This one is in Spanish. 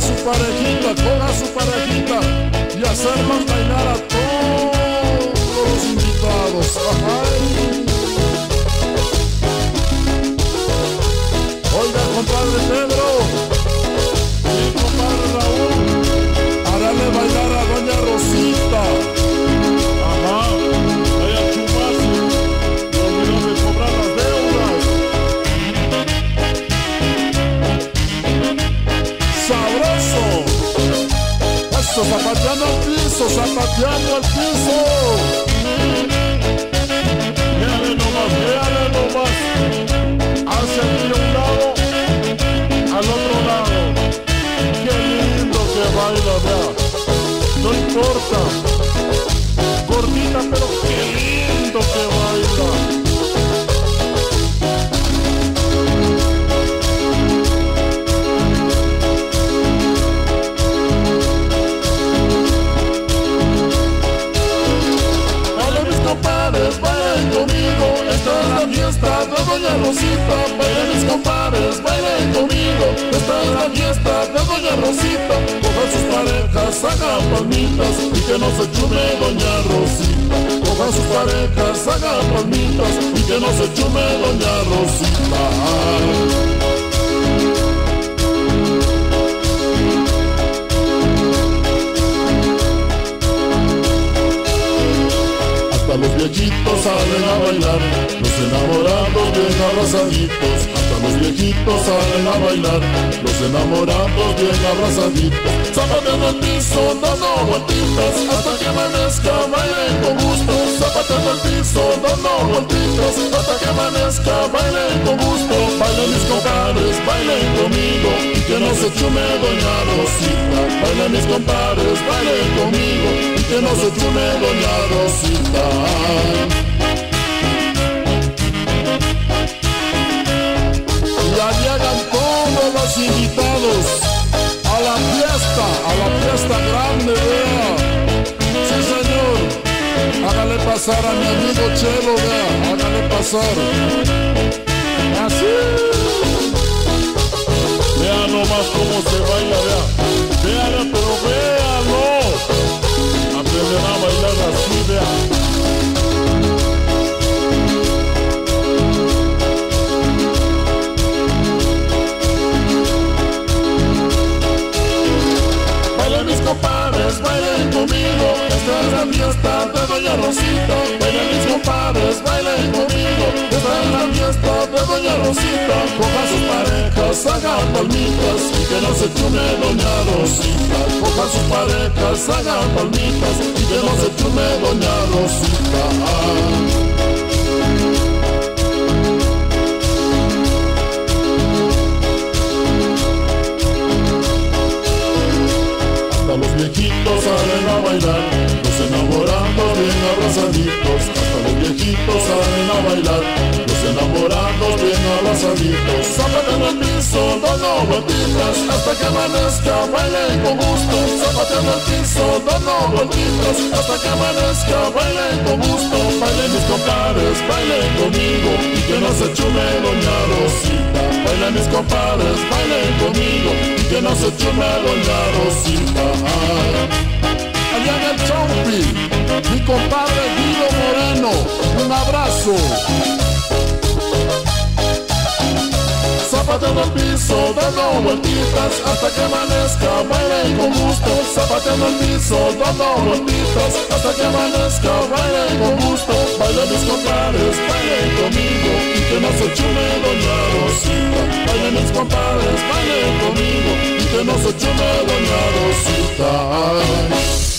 a su parejita, toda su parejita, y hacerlos bailar a todos los invitados. Ajay. Oiga, compadre Pedro y compadre Raúl, háganle bailar a Doña Rosita. Ajá, vaya a chuparse, no olvidó de cobrar las deudas. ¡Sabroso! Eso, zapateando al piso, zapateando al piso. Véale nomás, véale nomás. Hacia aquí un lado, al otro lado. Qué lindo que baila, vea. No importa. Gordita, pero qué lindo que baila. Dale, mis compadres, bailen conmigo. Esta es la fiesta de Doña Rosita. Bailen, mis compadres, bailen conmigo. Esta es la fiesta de Doña Rosita. Cojan sus parejas, hagan palmitas y que no se chume Doña Rosita. Cojan sus parejas, hagan palmitas y que no se chume Doña Rosita. Ay. Hasta los viejitos salen a bailar, los enamorados bien abrazaditos. Hasta los viejitos salen a bailar, los enamorados bien abrazaditos. Zapateando al piso, dando vueltitas, hasta que amanezca, bailen con gusto. Zapateando al piso, dando vueltitas, hasta que amanezca, bailen con gusto. Bailen mis compadres, bailen conmigo, y que no se chume Doña Rosita. Bailen mis compadres, bailen conmigo, y que no se chume Doña Rosita. Y allí hagan todos los invitados a la fiesta grande, vea. Sí, señor. Hágale pasar a mi amigo Chelo, vea. Hágale pasar. Así. Vea nomás cómo se baila, vea. Véala, pero véalo. Aprenderá a bailar así, vea. Bailen conmigo, esta es la fiesta de Doña Rosita. Bailen mis compadres, bailen conmigo, esta es la fiesta de Doña Rosita. Cojan sus parejas, hagan palmitas y que no se chume Doña Rosita. Cojan sus parejas, hagan palmitas y que no se chume Doña Rosita. Ay. Hasta los viejitos salen a bailar, los enamorados bien abrazaditos. Hasta los viejitos salen a bailar, los enamorados bien abrazaditos. Zapateando al piso, dando vueltitas, hasta que amanezca, bailen con gusto. Zapateando al piso, dando vueltitas, hasta que amanezca, bailen con gusto. Bailen mis compadres, bailen conmigo, y que no se chume Doña Rosita. Bailen mis compadres, bailen conmigo, y que no se chume Doña Rosita. Allá en el Chompi, mi compadre Guido Moreno, un abrazo. Zapateando al piso, dando vueltitas, hasta que amanezca, bailen con gusto. Zapateando al piso, dando vueltitas, hasta que amanezca, bailen con gusto. Bailen mis compadres, bailen conmigo, y que no se chume Doña Rosita. Bailen mis compadres, bailen conmigo, y que no se chume Doña Rosita.